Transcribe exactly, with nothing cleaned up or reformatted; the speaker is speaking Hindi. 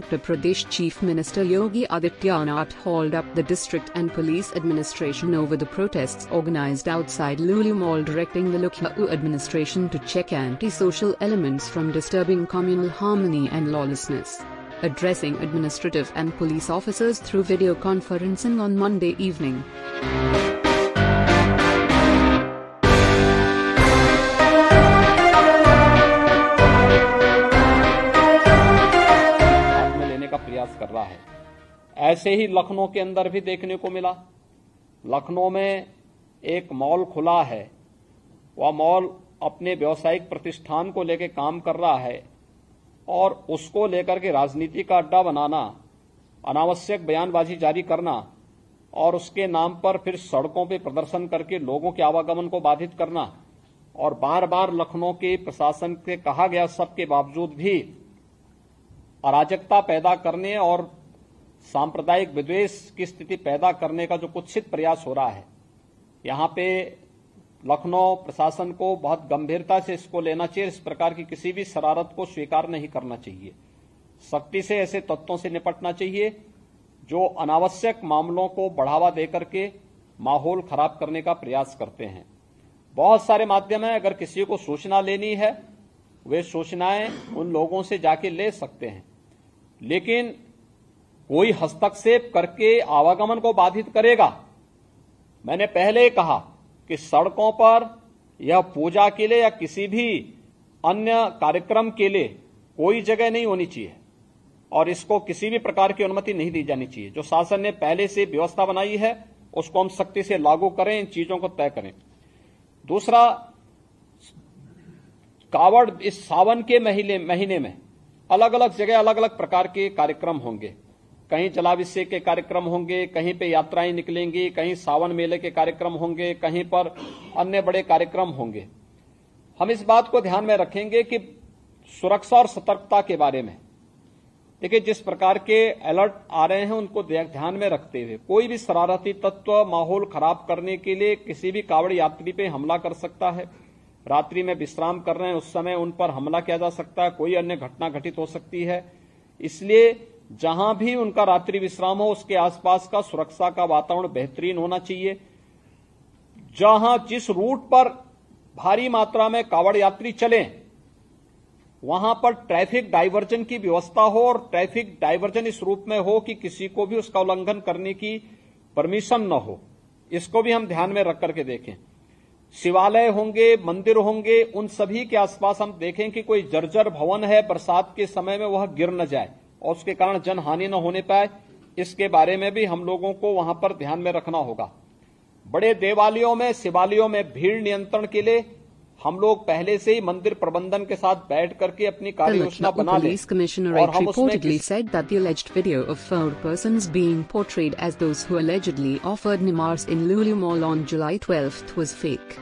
Uttar Pradesh Chief Minister Yogi Adityanath hauled up the district and police administration over the protests organised outside Lulu Mall, directing the Lucknow administration to check anti-social elements from disturbing communal harmony and lawlessness. Addressing administrative and police officers through video conferencing on Monday evening, प्रयास कर रहा है। ऐसे ही लखनऊ के अंदर भी देखने को मिला। लखनऊ में एक मॉल खुला है, वह मॉल अपने व्यावसायिक प्रतिष्ठान को लेकर काम कर रहा है और उसको लेकर के राजनीति का अड्डा बनाना, अनावश्यक बयानबाजी जारी करना और उसके नाम पर फिर सड़कों पर प्रदर्शन करके लोगों के आवागमन को बाधित करना। और बार बार लखनऊ के प्रशासन से कहा गया, सबके बावजूद भी अराजकता पैदा करने और सांप्रदायिक विद्वेष की स्थिति पैदा करने का जो कुत्सित प्रयास हो रहा है, यहाँ पे लखनऊ प्रशासन को बहुत गंभीरता से इसको लेना चाहिए। इस प्रकार की किसी भी शरारत को स्वीकार नहीं करना चाहिए। सख्ती से ऐसे तत्वों से निपटना चाहिए जो अनावश्यक मामलों को बढ़ावा देकर के माहौल खराब करने का प्रयास करते हैं। बहुत सारे माध्यम हैं, अगर किसी को सूचना लेनी है वे सूचनाएं उन लोगों से जाके ले सकते हैं, लेकिन कोई हस्तक्षेप करके आवागमन को बाधित करेगा। मैंने पहले ही कहा कि सड़कों पर यह पूजा के लिए या किसी भी अन्य कार्यक्रम के लिए कोई जगह नहीं होनी चाहिए और इसको किसी भी प्रकार की अनुमति नहीं दी जानी चाहिए। जो शासन ने पहले से व्यवस्था बनाई है उसको हम सख्ती से लागू करें, इन चीजों को तय करें। दूसरा, कावड़ इस सावन के महीने महीने में अलग अलग जगह अलग अलग प्रकार के कार्यक्रम होंगे। कहीं जलाभिषेक के कार्यक्रम होंगे, कहीं पे यात्राएं निकलेंगी, कहीं सावन मेले के कार्यक्रम होंगे, कहीं पर अन्य बड़े कार्यक्रम होंगे। हम इस बात को ध्यान में रखेंगे कि सुरक्षा और सतर्कता के बारे में, देखिए जिस प्रकार के अलर्ट आ रहे हैं उनको ध्यान में रखते हुए कोई भी शरारती तत्व माहौल खराब करने के लिए किसी भी कावड़ यात्री पे हमला कर सकता है। रात्रि में विश्राम कर रहे हैं उस समय उन पर हमला किया जा सकता है, कोई अन्य घटना घटित हो सकती है। इसलिए जहां भी उनका रात्रि विश्राम हो उसके आसपास का सुरक्षा का वातावरण बेहतरीन होना चाहिए। जहां जिस रूट पर भारी मात्रा में कावड़ यात्री चले वहां पर ट्रैफिक डाइवर्जन की व्यवस्था हो और ट्रैफिक डाइवर्जन इस रूप में हो कि किसी को भी उसका उल्लंघन करने की परमिशन न हो। इसको भी हम ध्यान में रख करके देखें। शिवालय होंगे, मंदिर होंगे, उन सभी के आसपास हम देखें कि कोई जर्जर भवन है, बरसात के समय में वह गिर न जाए और उसके कारण जन हानि न होने पाए। इसके बारे में भी हम लोगों को वहां पर ध्यान में रखना होगा। बड़े देवालयों में, शिवालयों में भीड़ नियंत्रण के लिए हम लोग पहले से ही मंदिर प्रबंधन के साथ बैठ करके अपनी कार्ययोजना बना लें। Police Commissioner reportedly said that the alleged video of four persons being portrayed as those who allegedly offered nimars in Lulu Mall on July twelfth was fake.